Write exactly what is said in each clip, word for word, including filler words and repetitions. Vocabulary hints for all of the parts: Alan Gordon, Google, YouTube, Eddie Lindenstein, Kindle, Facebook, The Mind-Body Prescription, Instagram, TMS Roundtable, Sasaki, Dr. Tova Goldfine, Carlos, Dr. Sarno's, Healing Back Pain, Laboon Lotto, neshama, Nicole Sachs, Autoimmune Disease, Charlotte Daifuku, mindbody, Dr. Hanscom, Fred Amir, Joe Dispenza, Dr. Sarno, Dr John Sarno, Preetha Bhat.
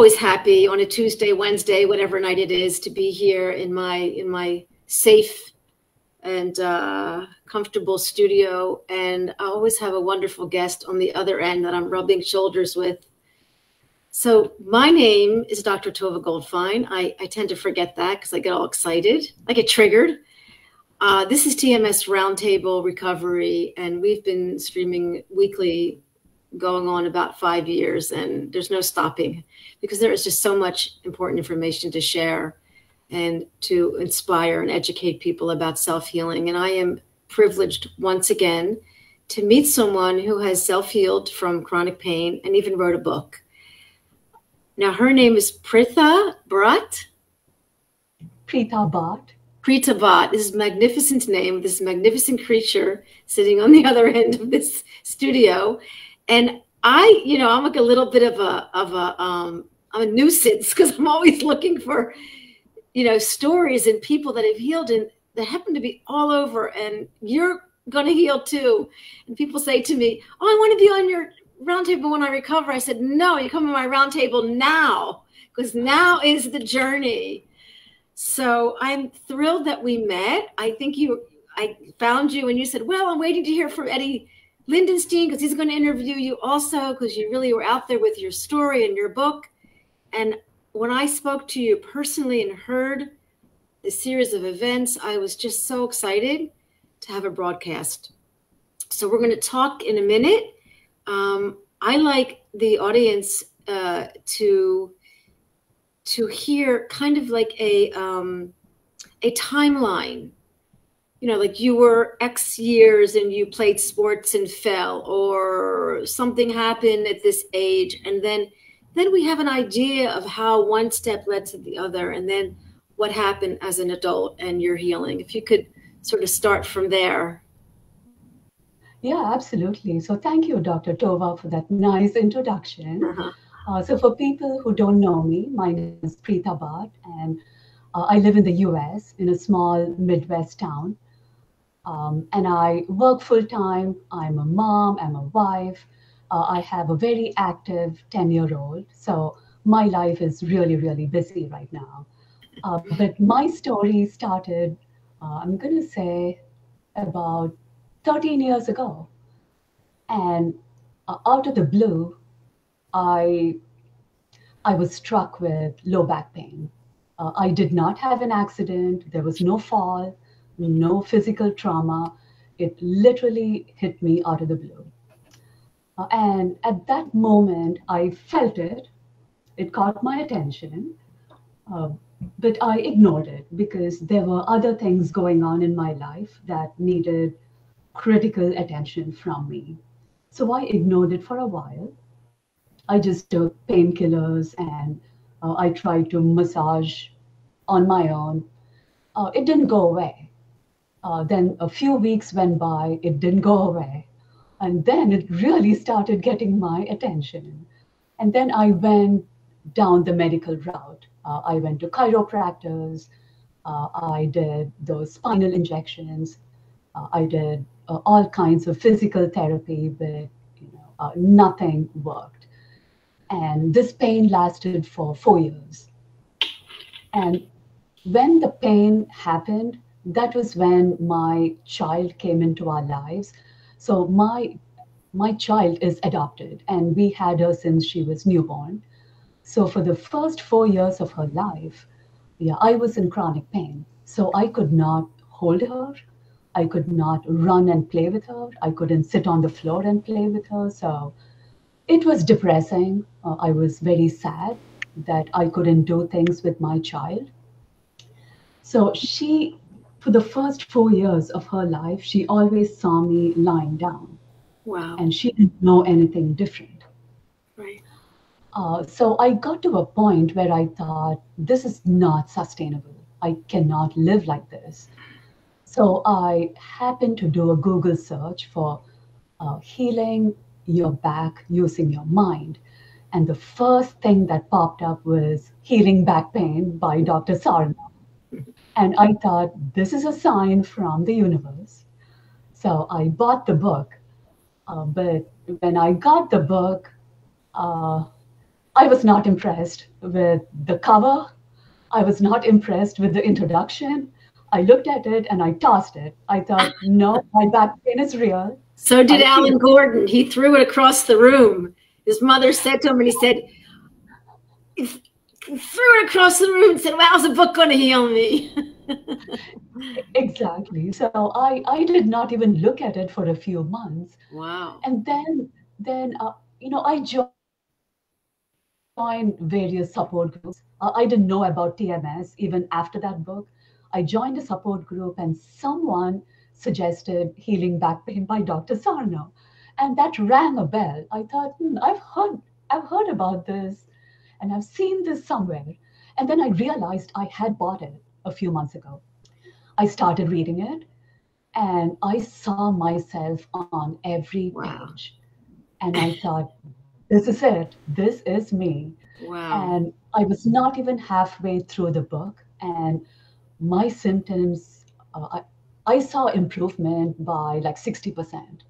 always happy on a Tuesday, Wednesday, whatever night it is, to be here in my in my safe and uh, comfortable studio. And I always have a wonderful guest on the other end that I'm rubbing shoulders with. So my name is Doctor Tova Goldfine. I, I tend to forget that because I get all excited. I get triggered. Uh, this is T M S Roundtable Recovery, and we've been streaming weekly going on about five years, and there's no stopping because there is just so much important information to share and to inspire and educate people about self-healing. And I am privileged once again to meet someone who has self-healed from chronic pain and even wrote a book. Now, her name is Preetha Bhat. Preetha Bhat. Preetha Bhat. This is a magnificent name, this magnificent creature sitting on the other end of this studio. And I, you know, I'm like a little bit of a, of a, um, I'm a nuisance because I'm always looking for, you know, stories and people that have healed and that happen to be all over. And you're going to heal too. And people say to me, oh, I want to be on your roundtable when I recover. I said, no, you come to my roundtable now, because now is the journey. So I'm thrilled that we met. I think you, I found you and you said, well, I'm waiting to hear from Eddie Lindenstein because he's going to interview you also, because you really were out there with your story and your book. And when I spoke to you personally and heard the series of events, I was just so excited to have a broadcast. So we're going to talk in a minute. Um, I like the audience uh, to to hear kind of like a um, a timeline, you know, like you were X years and you played sports and fell, or something happened at this age, and then then we have an idea of how one step led to the other, and then what happened as an adult and your healing. If you could sort of start from there. Yeah, absolutely. So thank you, Doctor Tova, for that nice introduction. Uh-huh. uh, so for people who don't know me, my name is Preetha Bhat, and uh, I live in the U S in a small Midwest town. Um, and I work full time. I'm a mom. I'm a wife. Uh, I have a very active ten-year-old. So my life is really, really busy right now. Uh, but my story started, uh, I'm going to say, about thirteen years ago, and uh, out of the blue, I, I was struck with low back pain. Uh, I did not have an accident. There was no fall, no physical trauma. It literally hit me out of the blue. Uh, and at that moment, I felt it. It caught my attention, uh, but I ignored it because there were other things going on in my life that needed critical attention from me. So I ignored it for a while. I just took painkillers and uh, I tried to massage on my own. Uh, it didn't go away. Uh, then a few weeks went by, it didn't go away. And then it really started getting my attention. And then I went down the medical route. Uh, I went to chiropractors. Uh, I did those spinal injections. Uh, I did uh, all kinds of physical therapy, but you know, uh, nothing worked. And this pain lasted for four years. And when the pain happened, that was when my child came into our lives. So my, my child is adopted, and we had her since she was newborn. So for the first four years of her life, yeah, I was in chronic pain. So I could not hold her. I could not run and play with her. I couldn't sit on the floor and play with her. So it was depressing. Uh, I was very sad that I couldn't do things with my child. So she, for the first four years of her life, she always saw me lying down. Wow. And she didn't know anything different. Right. Uh, so I got to a point where I thought, this is not sustainable. I cannot live like this. So I happened to do a Google search for uh, healing your back using your mind. And the first thing that popped up was Healing Back Pain by Doctor Sarno. And I thought, this is a sign from the universe. So I bought the book. Uh, but when I got the book, uh, I was not impressed with the cover. I was not impressed with the introduction. I looked at it and I tossed it. I thought, no, my back pain is real. So did Alan Gordon. He threw it across the room. His mother said to him, and he said, he threw it across the room and said, well, how's a book going to heal me? Exactly. So I, I did not even look at it for a few months. Wow. And then, then uh, you know, I joined various support groups. Uh, I didn't know about T M S even after that book. I joined a support group and someone suggested Healing Back Pain by Doctor Sarno. And that rang a bell. I thought, hmm, I've heard, I've heard about this and I've seen this somewhere. And then I realized I had bought it a few months ago. I started reading it and I saw myself on every wow. page. And I thought, this is it, this is me. Wow. And I was not even halfway through the book and my symptoms, uh, I, I saw improvement by like sixty percent.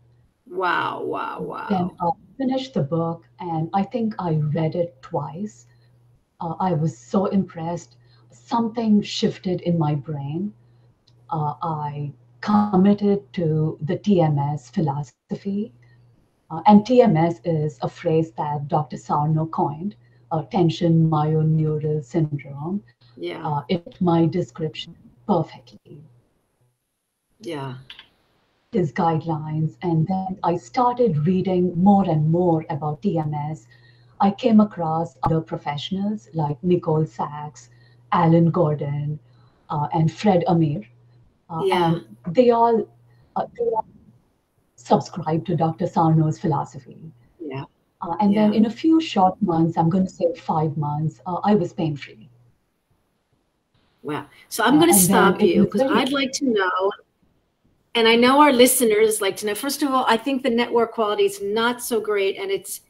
Wow, wow, wow. Then I finished the book and I think I read it twice. Uh, I was so impressed. Something shifted in my brain. Uh, I committed to the T M S philosophy. Uh, and T M S is a phrase that Doctor Sarno coined, uh, tension myoneural syndrome. Yeah. Uh, it my description perfectly. Yeah. His guidelines. And then I started reading more and more about T M S. I came across other professionals like Nicole Sachs, Alan Gordon, uh, and Fred Amir. Uh, yeah. And they all, uh, they all subscribe to Doctor Sarno's philosophy. Yeah. Uh, and yeah. then in a few short months, I'm going to say five months, uh, I was pain-free. Wow. So I'm uh, going to stop you because I'd like to know, and I know our listeners like to know, first of all, I think the network quality is not so great and it's,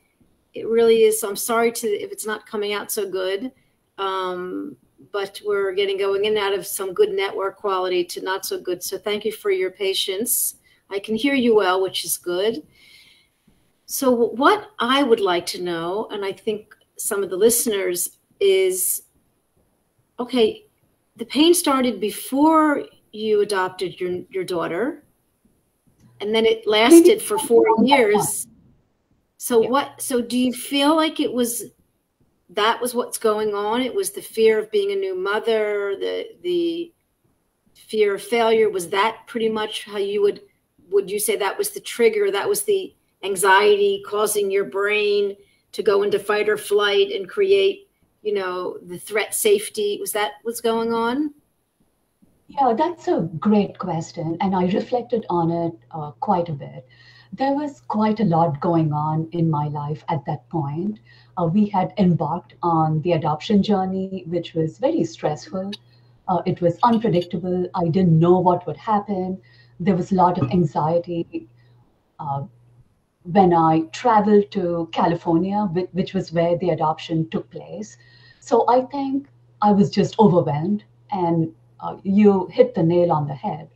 it really is. So I'm sorry to, if it's not coming out so good, um, but we're getting going in and out of some good network quality to not so good. So thank you for your patience. I can hear you well, which is good. So what I would like to know, and I think some of the listeners is, okay, the pain started before you adopted your, your daughter, and then it lasted for four years. So yeah. what, so do you feel like it was, that was what's going on? It was the fear of being a new mother, the, the fear of failure. Was that pretty much how you would, would you say that was the trigger? That was the anxiety causing your brain to go into fight or flight and create, you know, the threat safety, was that what's going on? Yeah, that's a great question. And I reflected on it uh, quite a bit. There was quite a lot going on in my life at that point. Uh, we had embarked on the adoption journey, which was very stressful. Uh, it was unpredictable. I didn't know what would happen. There was a lot of anxiety. Uh, when I traveled to California, which was where the adoption took place. So I think I was just overwhelmed and uh, you hit the nail on the head.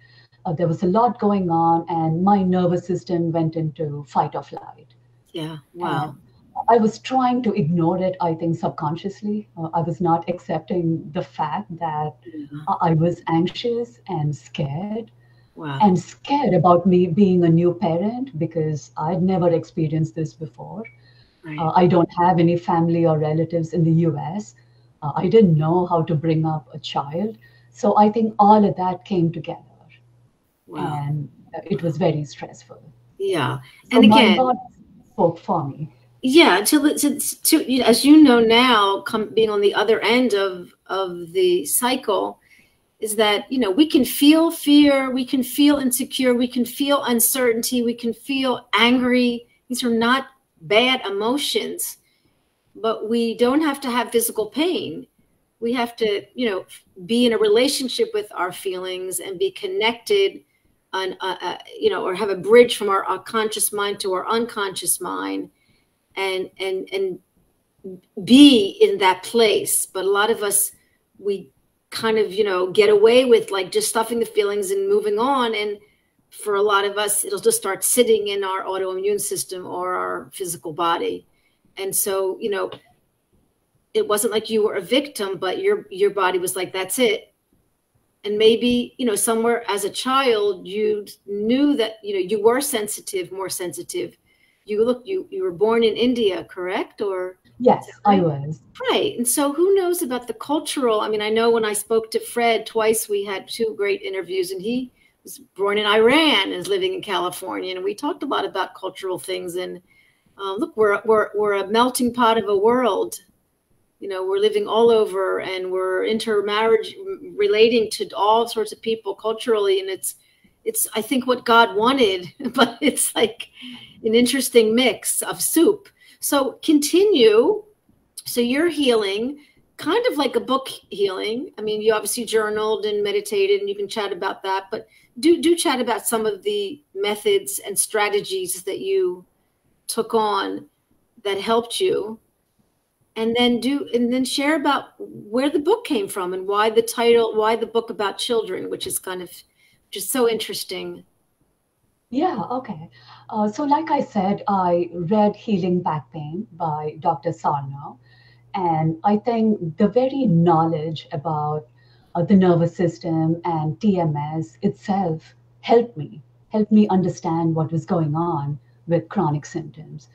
Uh, there was a lot going on and my nervous system went into fight or flight. Yeah, wow. And I was trying to ignore it, I think subconsciously. Uh, I was not accepting the fact that yeah. I was anxious and scared. Wow. And scared about me being a new parent because I'd never experienced this before. Right. Uh, I don't have any family or relatives in the U S. Uh, I didn't know how to bring up a child. So I think all of that came together. Wow. And uh, it was very stressful. Yeah. So and again, my body spoke for me. Yeah. To, to, to, as you know now, come, being on the other end of, of the cycle, is that, you know, we can feel fear, we can feel insecure, we can feel uncertainty, we can feel angry. These are not bad emotions, but we don't have to have physical pain. We have to, you know, be in a relationship with our feelings and be connected on, uh, uh, you know, or have a bridge from our, our conscious mind to our unconscious mind and, and, and be in that place. But a lot of us, we kind of, you know, get away with like just stuffing the feelings and moving on. And for a lot of us, it'll just start sitting in our autoimmune system or our physical body. And so, you know, it wasn't like you were a victim, but your your body was like, that's it. And maybe, you know, somewhere as a child, you knew that, you know, you were sensitive, more sensitive. You look, you, you were born in India, correct? Or yes, I was. Right. And so who knows about the cultural? I mean, I know when I spoke to Fred twice, we had two great interviews, and he was born in Iran and is living in California. And we talked a lot about cultural things. And uh, look, we're, we're, we're a melting pot of a world. You know, we're living all over, and we're intermarriage, relating to all sorts of people culturally. And it's, it's, I think, what God wanted, but it's like an interesting mix of soup. So continue. So you're healing, kind of like a book healing. I mean, you obviously journaled and meditated, and you can chat about that, but do, do chat about some of the methods and strategies that you took on that helped you. And then do, and then share about where the book came from and why the title, why the book about children, which is kind of just so interesting. Yeah, okay. Uh, so like I said, I read Healing Back Pain by Doctor Sarno. And I think the very knowledge about uh, the nervous system and T M S itself helped me, helped me understand what was going on with chronic symptoms.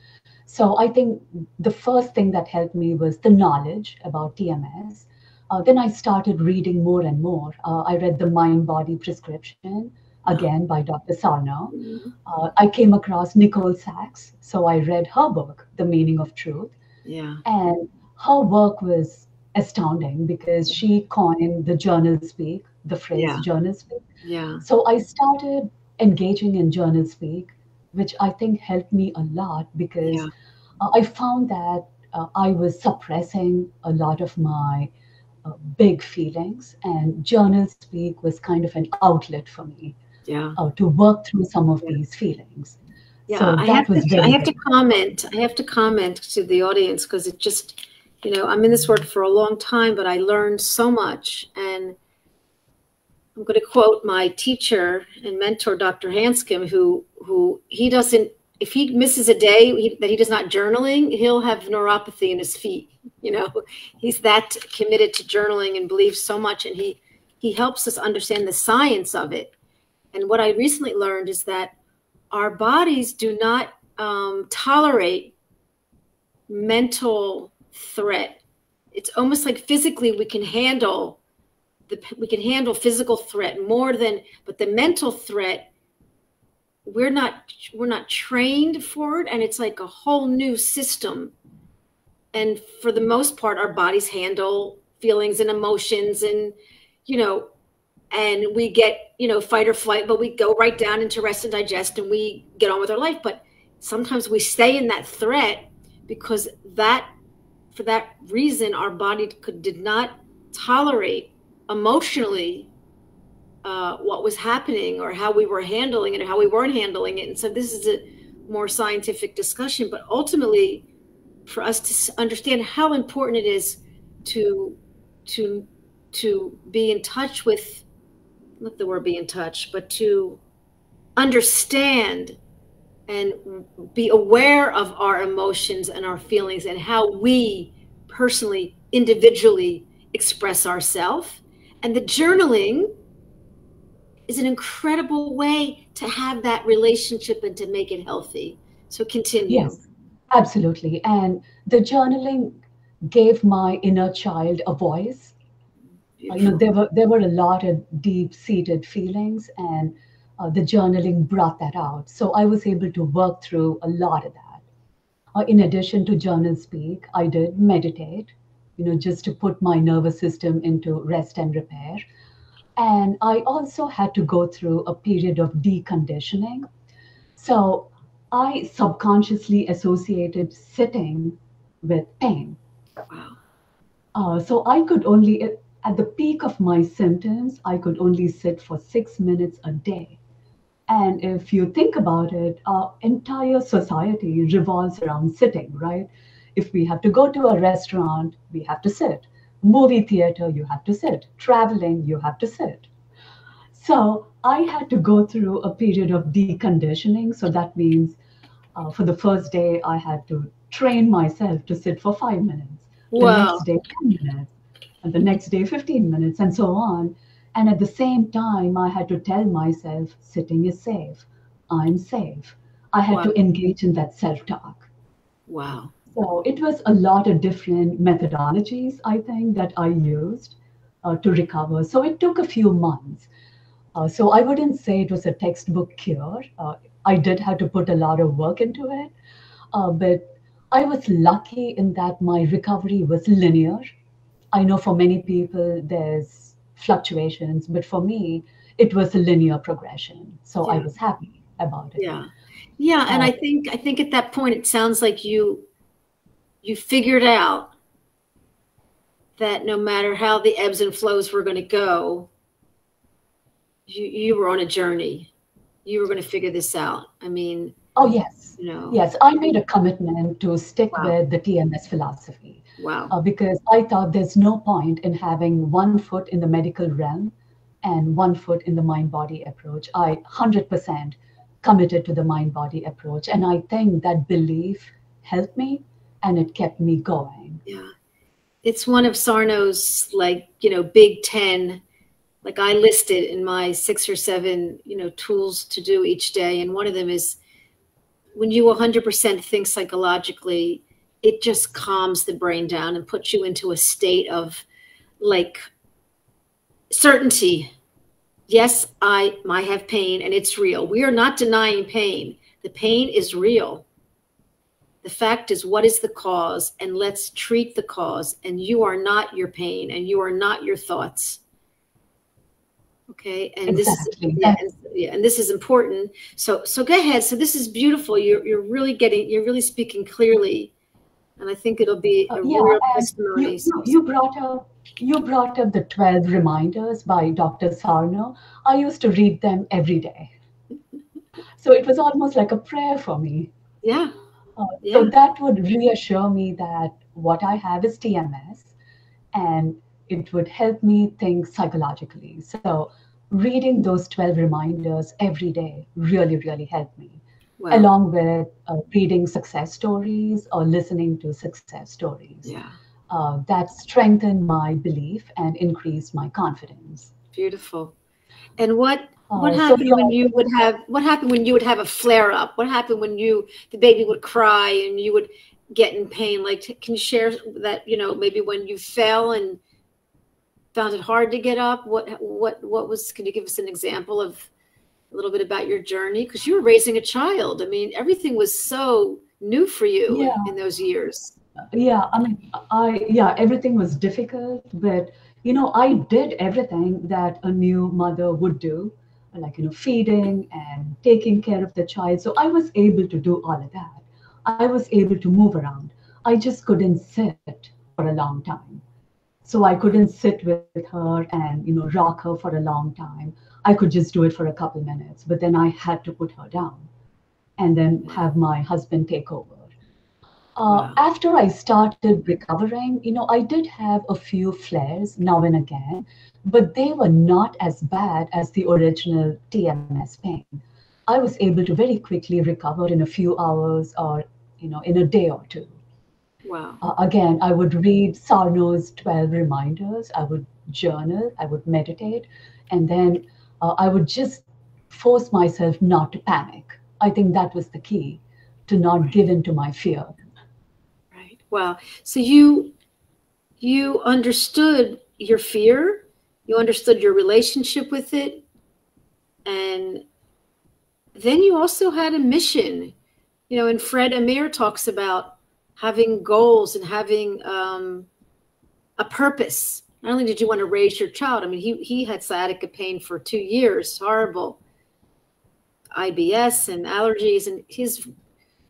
So I think the first thing that helped me was the knowledge about T M S. Uh, then I started reading more and more. Uh, I read The Mind-Body Prescription, again by Doctor Sarno. Mm-hmm. uh, I came across Nicole Sachs, so I read her book, The Meaning of Truth. Yeah. And her work was astounding because she coined the journal speak, the phrase yeah. journal speak. Yeah. So I started engaging in journal speak, which I think helped me a lot because yeah. uh, I found that uh, I was suppressing a lot of my uh, big feelings, and journal speak was kind of an outlet for me yeah. uh, to work through some of yeah. these feelings. Yeah, so I, that have was to, I have to comment. I have to comment to the audience because it just, you know, I'm in this work for a long time, but I learned so much. And I'm going to quote my teacher and mentor, Doctor Hanscom, who, who he doesn't, if he misses a day he, that he does not journaling, he'll have neuropathy in his feet. You know, he's that committed to journaling and believes so much. And he, he helps us understand the science of it. And what I recently learned is that our bodies do not um, tolerate mental threat. It's almost like physically we can handle The, we can handle physical threat more than, but the mental threat, we're not, we're not trained for it. And it's like a whole new system. And for the most part, our bodies handle feelings and emotions and, you know, and we get, you know, fight or flight, but we go right down into rest and digest and we get on with our life. But sometimes we stay in that threat because that, for that reason, our body could, did not tolerate emotionally uh, what was happening or how we were handling it and how we weren't handling it. And so this is a more scientific discussion, but ultimately for us to understand how important it is to, to, to be in touch with, not the word be in touch, but to understand and be aware of our emotions and our feelings and how we personally, individually express ourselves. And the journaling is an incredible way to have that relationship and to make it healthy. So continue. Yes, absolutely. And the journaling gave my inner child a voice. Beautiful. You know, there were there were a lot of deep-seated feelings, and uh, the journaling brought that out. So I was able to work through a lot of that. Uh, in addition to journal speak, I did meditate. You know, just to put my nervous system into rest and repair. And I also had to go through a period of deconditioning. So I subconsciously associated sitting with pain. Wow. Uh, so I could only, at the peak of my symptoms, I could only sit for six minutes a day. And if you think about it, our entire society revolves around sitting, right? If we have to go to a restaurant, we have to sit. Movie theater, you have to sit. Traveling, you have to sit. So I had to go through a period of deconditioning. So that means uh, for the first day, I had to train myself to sit for five minutes. Wow. The next day, ten minutes, and the next day, fifteen minutes, and so on. And at the same time, I had to tell myself, sitting is safe. I'm safe. I had wow. to engage in that self-talk. Wow. So it was a lot of different methodologies, I think, that I used uh, to recover. So it took a few months. Uh, so I wouldn't say it was a textbook cure. Uh, I did have to put a lot of work into it. Uh, but I was lucky in that my recovery was linear. I know for many people there's fluctuations, but for me, it was a linear progression. So yeah. I was happy about it. Yeah. Yeah. And uh, I think I think at that point, it sounds like you you figured out that no matter how the ebbs and flows were going to go, you, you were on a journey. You were going to figure this out. I mean, oh, yes. You know. Yes. I made a commitment to stick wow. with the T M S philosophy. Wow. Uh, because I thought there's no point in having one foot in the medical realm and one foot in the mind-body approach. I one hundred percent committed to the mind-body approach. And I think that belief helped me and it kept me going. Yeah. It's one of Sarno's, like, you know, big ten, like I listed in my six or seven, you know, tools to do each day. And one of them is when you one hundred percent think psychologically, it just calms the brain down and puts you into a state of like certainty. Yes, I might have pain and it's real. We are not denying pain. The pain is real. The fact is, what is the cause? And let's treat the cause. And you are not your pain and you are not your thoughts. Okay. And exactly. this, yeah, and, yeah, and this is important. So, so go ahead. So this is beautiful. You're, you're really getting, you're really speaking clearly. And I think it'll be a uh, yeah, real testimony. You, you brought up, you brought up the twelve reminders by Doctor Sarno. I used to read them every day. So it was almost like a prayer for me. Yeah. Uh, yeah. So that would reassure me that what I have is T M S and it would help me think psychologically. So reading those twelve reminders every day really, really helped me. Wow. Along with uh, reading success stories or listening to success stories. Yeah. Uh, that strengthened my belief and increased my confidence. Beautiful. And what what uh, happened so when you would have what happened when you would have a flare up? What happened when you the baby would cry and you would get in pain? Like, can you share that? You know, maybe when you fell and found it hard to get up. What what what was? Can you give us an example of? A little bit about your journey, because you were raising a child. I mean, everything was so new for you yeah. in those years. Yeah, I mean, I yeah, everything was difficult, but you know, I did everything that a new mother would do, like you know, feeding and taking care of the child. So I was able to do all of that. I was able to move around. I just couldn't sit for a long time. So I couldn't sit with her and you know, rock her for a long time. I could just do it for a couple minutes, but then I had to put her down and then have my husband take over. Uh, wow. After I started recovering, you know, I did have a few flares now and again, but they were not as bad as the original T M S pain. I was able to very quickly recover in a few hours or, you know, in a day or two. Wow. Uh, again, I would read Sarno's twelve reminders. I would journal. I would meditate. And then Uh, I would just force myself not to panic. I think that was the key, to not give in to my fear. Right. Wow. So you, you understood your fear, you understood your relationship with it, and then you also had a mission. You know, and Fred Amir talks about having goals and having um, a purpose. Not only did you want to raise your child, I mean, he, he had sciatica pain for two years, horrible I B S and allergies. And his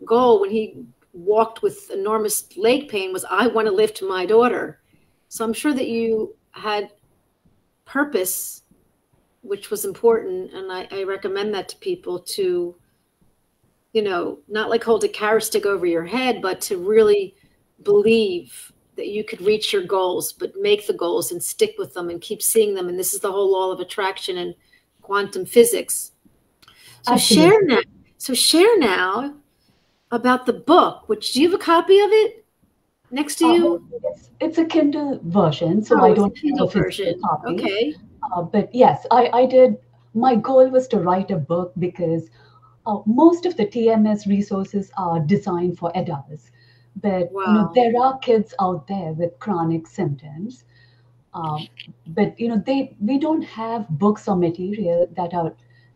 goal when he walked with enormous leg pain was, I want to lift my daughter. So I'm sure that you had purpose, which was important. And I, I recommend that to people to, you know, not like hold a carrot stick over your head, but to really believe that you could reach your goals, but make the goals and stick with them and keep seeing them. And this is the whole law of attraction and quantum physics. So Absolutely. share now. So share now about the book, which do you have a copy of it? next to you? Um, it's, it's a Kindle version, so oh, I don't have a physical copy. Okay. Uh, but yes, I, I did. My goal was to write a book because uh, most of the T M S resources are designed for adults. But wow. you know, there are kids out there with chronic symptoms. Um, but you know, they we don't have books or material that are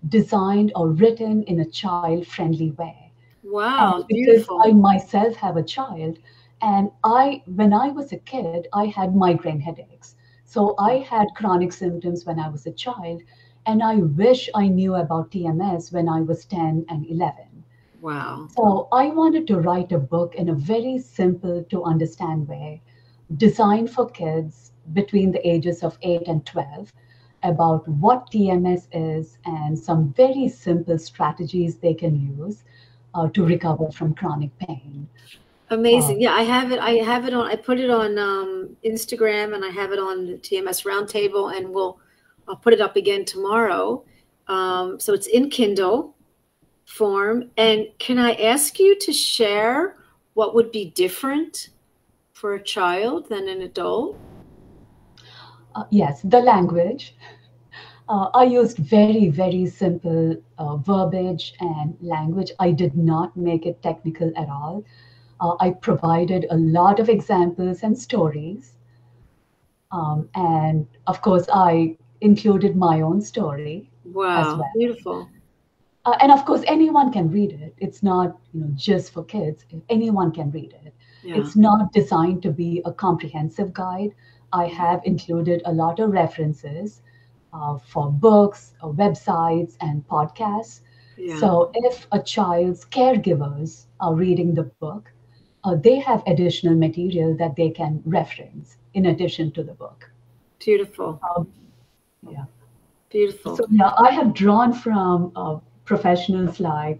designed or written in a child-friendly way. Wow, beautiful. Because I myself have a child, and I, when I was a kid, I had migraine headaches. So I had chronic symptoms when I was a child, and I wish I knew about T M S when I was ten and eleven. Wow. So I wanted to write a book in a very simple to understand way, designed for kids between the ages of eight and twelve, about what T M S is and some very simple strategies they can use uh, to recover from chronic pain. Amazing. Um, yeah, I have it. I have it on, I put it on um, Instagram, and I have it on the T M S Roundtable, and we'll, I'll put it up again tomorrow. Um, so it's in Kindle form. And can I ask you to share what would be different for a child than an adult? Uh, yes, the language. Uh, I used very, very simple uh, verbiage and language. I did not make it technical at all. Uh, I provided a lot of examples and stories. Um, and of course, I included my own story. Wow, as well. Beautiful. Uh, and of course, anyone can read it. It's not, you know, just for kids. Anyone can read it. Yeah. It's not designed to be a comprehensive guide. I have included a lot of references uh, for books, uh, websites, and podcasts. Yeah. So if a child's caregivers are reading the book, uh, they have additional material that they can reference in addition to the book. Beautiful. Um, yeah. Beautiful. So yeah, I have drawn from uh, professionals like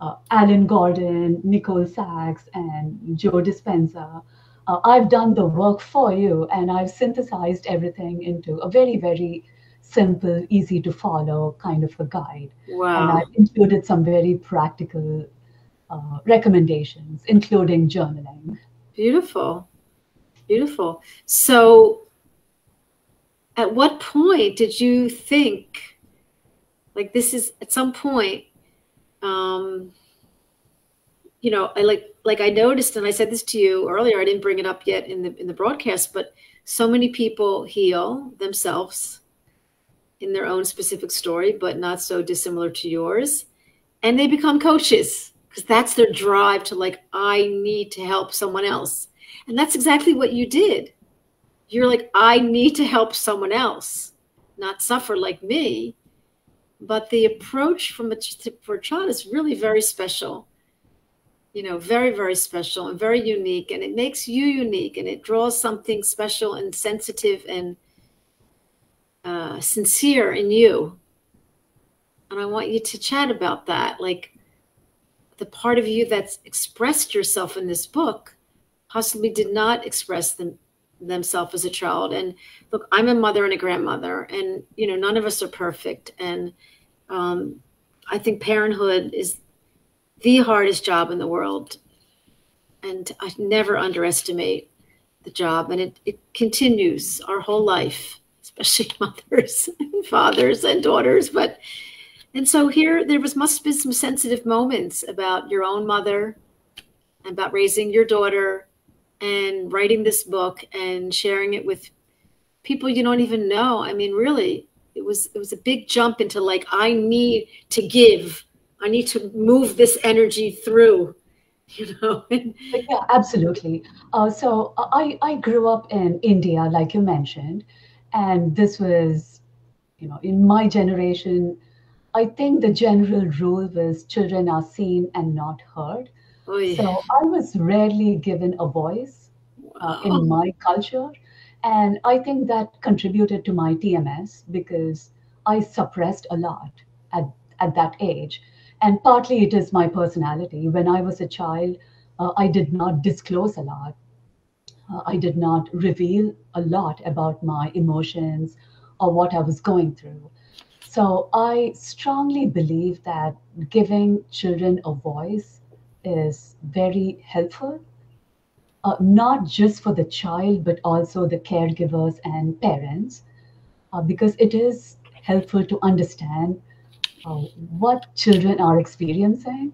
uh, Alan Gordon, Nicole Sachs, and Joe Dispenza. Uh, I've done the work for you, and I've synthesized everything into a very, very simple, easy to follow kind of a guide. Wow. And I've included some very practical uh, recommendations, including journaling. Beautiful. Beautiful. So at what point did you think, like, this is at some point, um, you know, I like, Like I noticed, and I said this to you earlier, I didn't bring it up yet in the in the broadcast, but so many people heal themselves in their own specific story, but not so dissimilar to yours. And they become coaches because that's their drive to, like, I need to help someone else. And that's exactly what you did. You're like, I need to help someone else, not suffer like me. But the approach from a, for a child is really very special. You know, very, very special and very unique, and it makes you unique, and it draws something special and sensitive and uh, sincere in you. And I want you to chat about that, like the part of you that's expressed yourself in this book possibly did not express them, themselves as a child. And look, I'm a mother and a grandmother, and, you know, none of us are perfect. And um, I think parenthood is the hardest job in the world, and I never underestimate the job, and it, it continues our whole life, especially mothers and fathers and daughters. But, and so here there was must have been some sensitive moments about your own mother and about raising your daughter and writing this book and sharing it with people you don't even know. I mean, really, it was it was a big jump into, like, I need to give. I need to move this energy through, you know. Yeah, absolutely. Uh, so I, I grew up in India, like you mentioned, and this was, you know, in my generation, I think the general rule was children are seen and not heard. Oh, yeah. So I was rarely given a voice uh, wow. in my culture. And I think that contributed to my T M S because I suppressed a lot at, at that age. And partly it is my personality. When I was a child, uh, I did not disclose a lot. Uh, I did not reveal a lot about my emotions or what I was going through. So I strongly believe that giving children a voice is very helpful. uh, not just for the child, but also the caregivers and parents, uh, because it is helpful to understand uh, what children are experiencing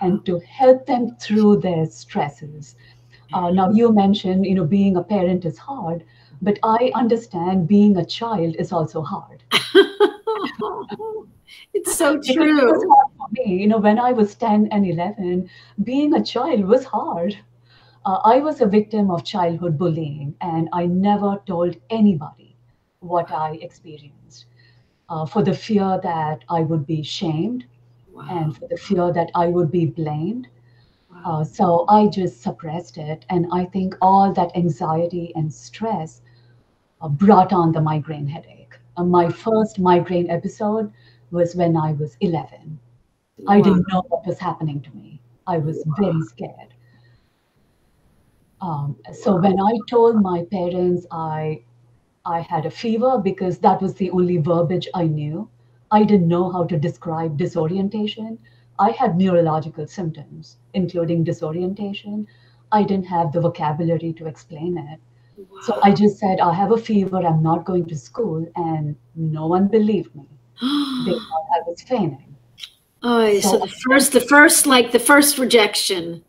and to help them through their stresses. Uh, now, you mentioned, you know, being a parent is hard, but I understand being a child is also hard. It's so true. It was hard for me. You know, when I was ten and eleven, being a child was hard. Uh, I was a victim of childhood bullying, and I never told anybody what I experienced uh, for the fear that I would be shamed. Wow. And for the fear that I would be blamed. Wow. Uh, so I just suppressed it. And I think all that anxiety and stress uh, brought on the migraine headache. Uh, my first migraine episode was when I was eleven. Wow. I didn't know what was happening to me. I was wow. very scared. Um, so wow. when I told my parents I, I had a fever, because that was the only verbiage I knew. I didn't know how to describe disorientation. I had neurological symptoms, including disorientation. I didn't have the vocabulary to explain it. Wow. So I just said, I have a fever, I'm not going to school, and no one believed me. They thought I was fainting. Oh, so, so the first, the first, like the first rejection.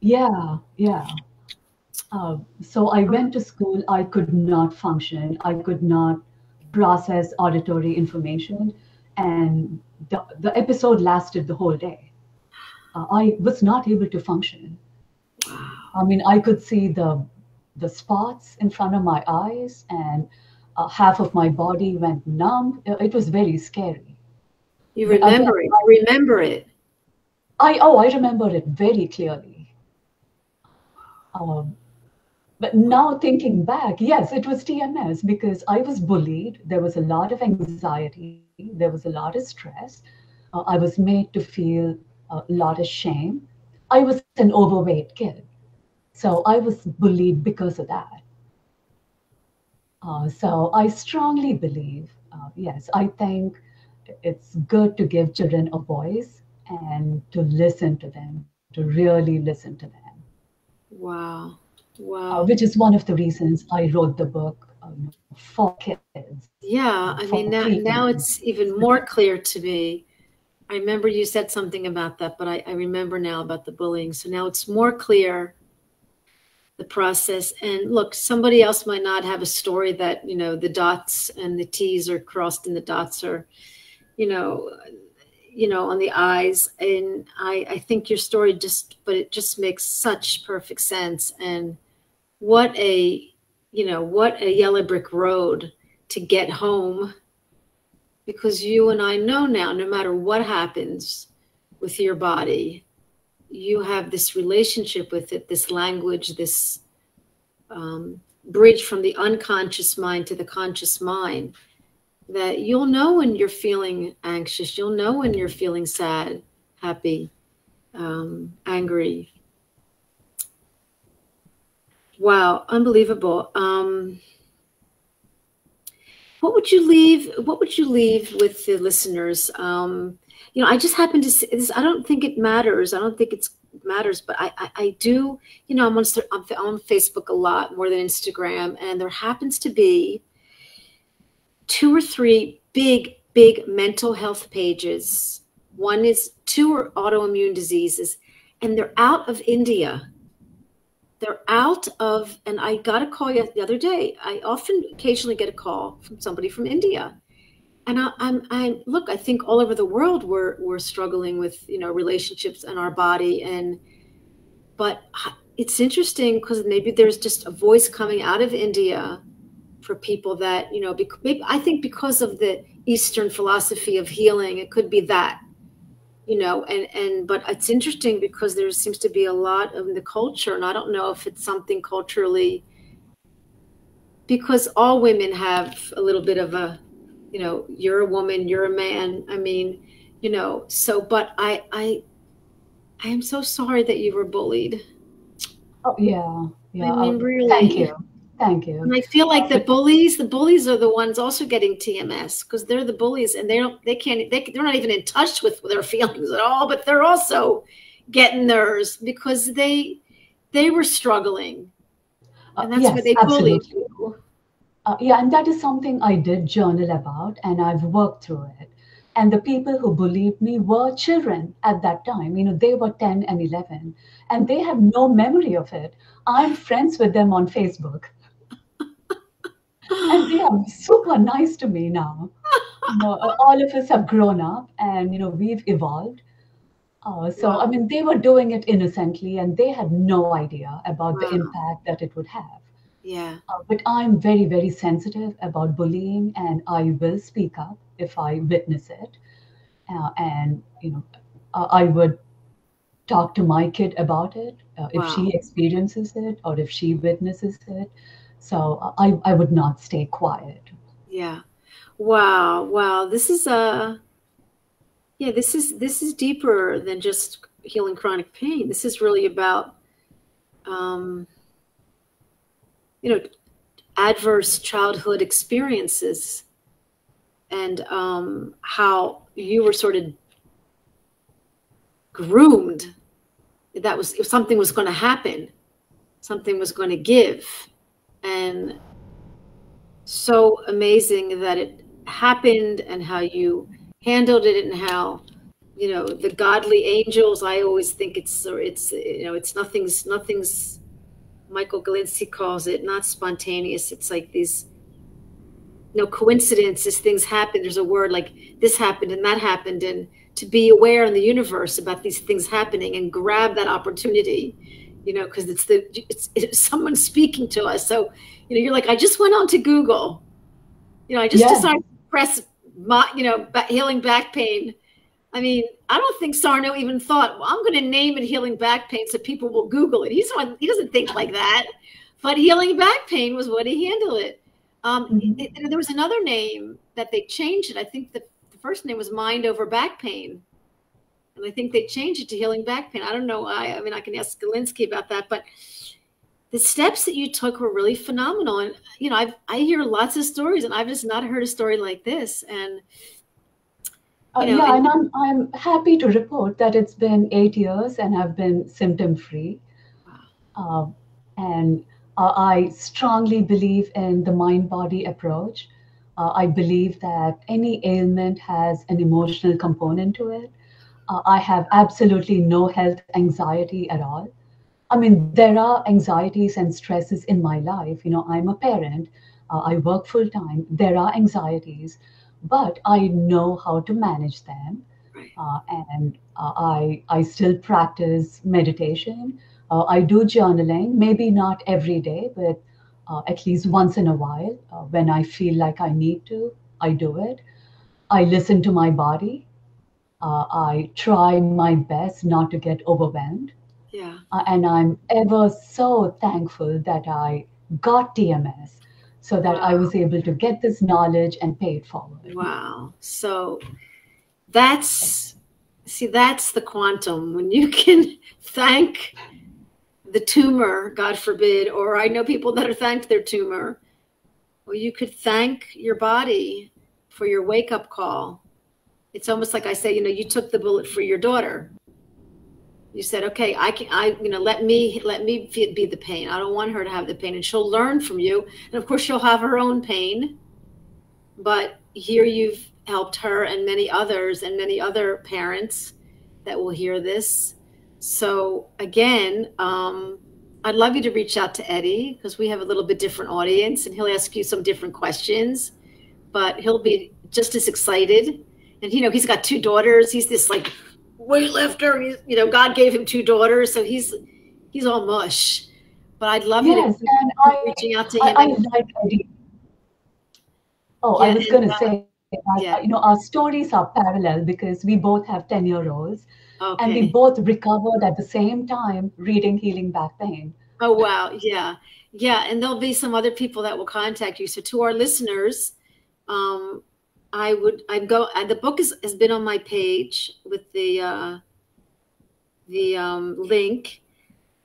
Yeah, yeah. Uh, so I went to school, I could not function, I could not process auditory information, and the, the episode lasted the whole day. Uh, I was not able to function. Wow. I mean, I could see the the spots in front of my eyes, and uh, half of my body went numb. It was very scary. You remember I, it? I remember it. I oh, I remember it very clearly. Um, But now thinking back, yes, it was T M S, because I was bullied. There was a lot of anxiety. There was a lot of stress. Uh, I was made to feel a lot of shame. I was an overweight kid. So I was bullied because of that. Uh, so I strongly believe, uh, yes, I think it's good to give children a voice and to listen to them, to really listen to them. Wow. Wow. Uh, which is one of the reasons I wrote the book um, for kids. Yeah, I mean, now, now it's even more clear to me. I remember you said something about that, but I, I remember now about the bullying. So now it's more clear, the process. And look, somebody else might not have a story that, you know, the dots and the T's are crossed and the dots are, you know, you know, on the eyes. And I, I think your story just, but it just makes such perfect sense. And what a, you know, what a yellow brick road to get home, because you and I know now, no matter what happens with your body, you have this relationship with it, this language, this um, bridge from the unconscious mind to the conscious mind, that you'll know when you're feeling anxious, you'll know when you're feeling sad, happy, um, angry. Wow, unbelievable. Um, what would you leave, what would you leave with the listeners? Um, you know, I just happened to say this, I don't think it matters. I don't think it's matters, but I, I, I do, you know, I'm on, I'm on Facebook a lot more than Instagram, and there happens to be two or three big, big mental health pages. One is two are autoimmune diseases, and they're out of India. They're out of, and I got a call the other day. I often occasionally get a call from somebody from India. And I, I'm, I'm, look, I think all over the world we're, we're struggling with, you know, relationships and our body. And, but it's interesting because maybe there's just a voice coming out of India for people that, you know, maybe, I think because of the Eastern philosophy of healing, it could be that, you know, and, and but it's interesting because there seems to be a lot of the culture, and I don't know if it's something culturally, because all women have a little bit of a, you know, you're a woman, you're a man. I mean, you know, so, but I, I, I am so sorry that you were bullied. Oh, yeah. Yeah. I mean, really. Thank you. Thank you. And I feel like the bullies, the bullies are the ones also getting T M S, because they're the bullies, and they don't, they can't, they, they're not even in touch with their feelings at all, but they're also getting theirs because they, they were struggling. And that's uh, yes, where they absolutely. bullied you. Uh, yeah, and that is something I did journal about, and I've worked through it. And the people who believed me were children at that time. You know, they were ten and eleven, and they have no memory of it. I'm friends with them on Facebook. And they are super nice to me now. You know, all of us have grown up, and, you know, we've evolved. Uh, so, yeah. I mean, they were doing it innocently, and they had no idea about wow. the impact that it would have. Yeah. Uh, but I'm very, very sensitive about bullying, and I will speak up if I witness it. Uh, and, you know, uh, I would talk to my kid about it uh, if wow. she experiences it or if she witnesses it. So uh, I, I would not stay quiet. Yeah. Wow. Wow. This is a... Uh... Yeah, this is this is deeper than just healing chronic pain. This is really about, um, you know, adverse childhood experiences, and um, how you were sort of groomed. That was if something was going to happen, something was going to give, and so amazing that it happened, and how you handled it, and how, you know, the godly angels. I always think it's it's you know it's nothing's nothing's. Michael Galinsky calls it not spontaneous. It's like these, you know, coincidences. Things happen. There's a word like this happened and that happened, and to be aware in the universe about these things happening and grab that opportunity, you know, because it's the it's, it's someone speaking to us. So, you know, you're like, I just went on to Google, you know, I just yeah. decided to press. My, you know, healing back pain. I mean, I don't think Sarno even thought, well, I'm going to name it healing back pain so people will Google it. He's one, he doesn't think like that. But healing back pain was what he handled it. Um, mm-hmm. it, it. There was another name that they changed it. I think the, the first name was mind over back pain. And I think they changed it to healing back pain. I don't know why. I mean, I can ask Galinsky about that. But the steps that you took were really phenomenal. And, you know, I've, I hear lots of stories, and I've just not heard a story like this. And, you know, uh, yeah, and, and I'm, I'm happy to report that it's been eight years and I've been symptom-free. Wow. Uh, and uh, I strongly believe in the mind-body approach. Uh, I believe that any ailment has an emotional component to it. Uh, I have absolutely no health anxiety at all. I mean, there are anxieties and stresses in my life. You know, I'm a parent. Uh, I work full time. There are anxieties, but I know how to manage them. Uh, and uh, I, I still practice meditation. Uh, I do journaling, maybe not every day, but uh, at least once in a while. Uh, when I feel like I need to, I do it. I listen to my body. Uh, I try my best not to get overwhelmed. Yeah. Uh, and I'm ever so thankful that I got T M S so that wow. I was able to get this knowledge and pay it forward. Wow. So that's, see, that's the quantum. When you can thank the tumor, God forbid, or I know people that are thanked their tumor, or you could thank your body for your wake-up call. It's almost like I say, you know, you took the bullet for your daughter. You said, okay, I can, I, you know, let me, let me be the pain. I don't want her to have the pain, and she'll learn from you. And of course she'll have her own pain, but here you've helped her and many others and many other parents that will hear this. So again, um, I'd love you to reach out to Eddie, because we have a little bit different audience, and he'll ask you some different questions, but he'll be just as excited. And, you know, he's got two daughters. He's this like, weightlifter, he's, you know, God gave him two daughters, so he's he's all mush. But I'd love you yes, to and I, reaching out to him. I, I like Eddie. Oh, yeah, I was going to say, yeah. you know, our stories are parallel because we both have ten-year-olds, okay. and we both recovered at the same time reading Healing Back Pain. Oh, wow, yeah, yeah, and there'll be some other people that will contact you. So to our listeners, um, I would, I'd go, the book is, has been on my page with the, uh, the um, link.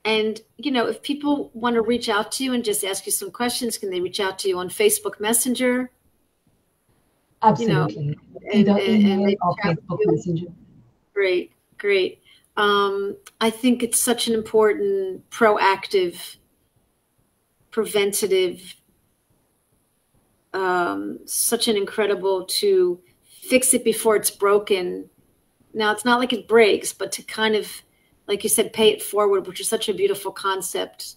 And, you know, if people want to reach out to you and just ask you some questions, can they reach out to you on Facebook Messenger? Absolutely. You know, and, and, and, and Facebook Messenger. Great, great. um, I think it's such an important proactive, preventative, um, such an incredible to fix it before it's broken. Now, it's not like it breaks, but to kind of, like you said, pay it forward, which is such a beautiful concept.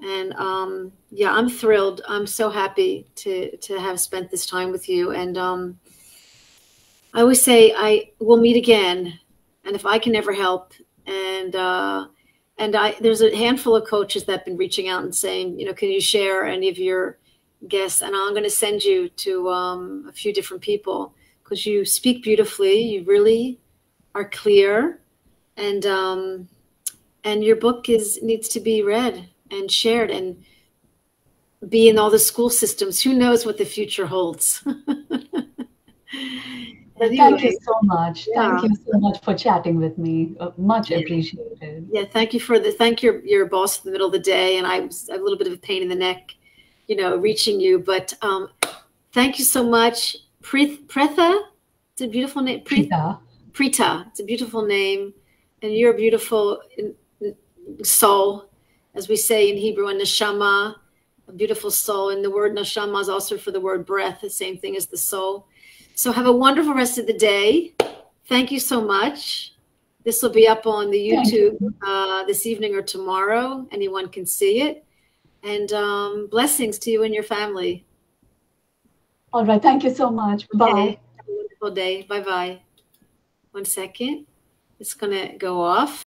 And um, yeah, I'm thrilled. I'm so happy to, to have spent this time with you. And um, I always say I will meet again. And if I can ever help, and uh, and I, there's a handful of coaches that have been reaching out and saying, you know, can you share any of your guests? And I'm going to send you to um, a few different people, because you speak beautifully. You really are clear. And um, and your book is needs to be read and shared and be in all the school systems. Who knows what the future holds? Thank you so much. Yeah. Thank you so much for chatting with me. Uh, much yeah. appreciated. Yeah, thank you for the thank your your boss in the middle of the day, and I was a little bit of a pain in the neck, you know, reaching you. But um, thank you so much, Preetha. It's a beautiful name. Preetha. Preetha. It's a beautiful name. And you're a beautiful soul, as we say in Hebrew, and neshama, a beautiful soul. And the word neshama is also for the word breath, the same thing as the soul. So have a wonderful rest of the day. Thank you so much. This will be up on the YouTube uh, this evening or tomorrow. Anyone can see it. And um, blessings to you and your family. All right. Thank you so much. Bye. Okay. Have a wonderful day. Bye-bye. One second. It's going to go off.